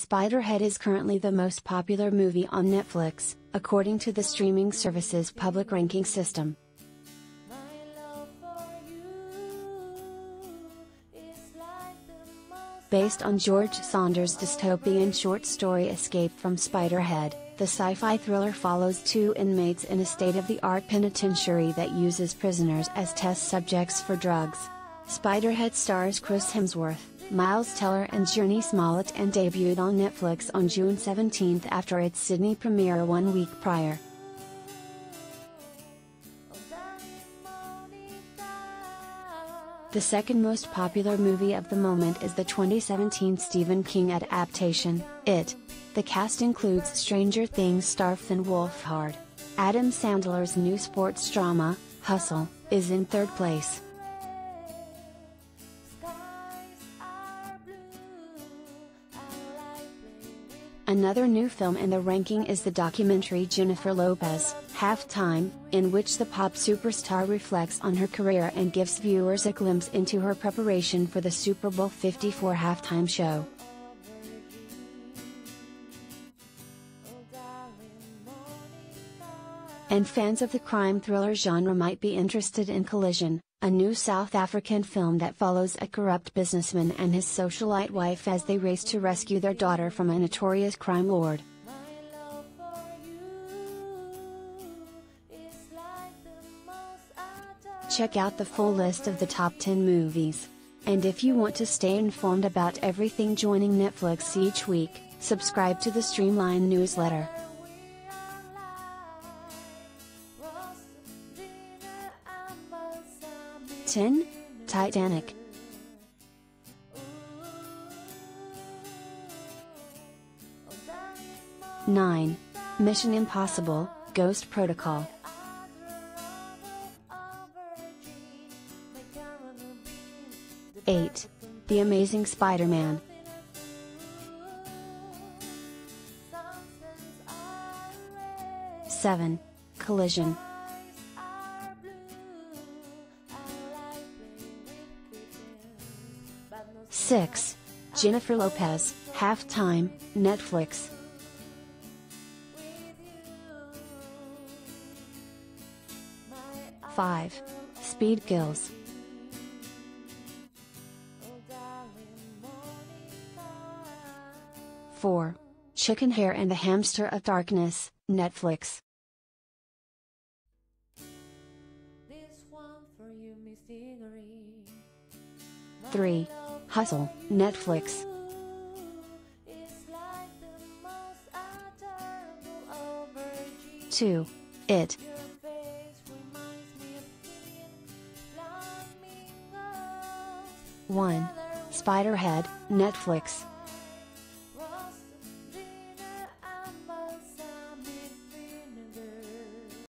Spiderhead is currently the most popular movie on Netflix, according to the streaming service's public ranking system. Based on George Saunders' dystopian short story Escape from Spiderhead, the sci-fi thriller follows two inmates in a state-of-the-art penitentiary that uses prisoners as test subjects for drugs. Spiderhead stars Chris Hemsworth, Miles Teller and Jurnee Smollett and debuted on Netflix on June 17 after its Sydney premiere 1 week prior. The second most popular movie of the moment is the 2017 Stephen King adaptation, It. The cast includes Stranger Things star Finn Wolfhard. Adam Sandler's new sports drama, Hustle, is in third place. Another new film in the ranking is the documentary Jennifer Lopez, Halftime, in which the pop superstar reflects on her career and gives viewers a glimpse into her preparation for the Super Bowl 54 halftime show. And fans of the crime thriller genre might be interested in Collision, a new South African film that follows a corrupt businessman and his socialite wife as they race to rescue their daughter from a notorious crime lord. Check out the full list of the top 10 movies. And if you want to stay informed about everything joining Netflix each week, subscribe to the Streamline newsletter. Titanic. (9) Mission Impossible: Ghost Protocol. (8) The Amazing Spider-Man. (7) Collision. 6) Jennifer Lopez, Halftime, Netflix. 5) Speed Kills. 4) Chicken Hair and the Hamster of Darkness, Netflix. 3) Hustle, Netflix. 2) It. 1) Spiderhead, Netflix.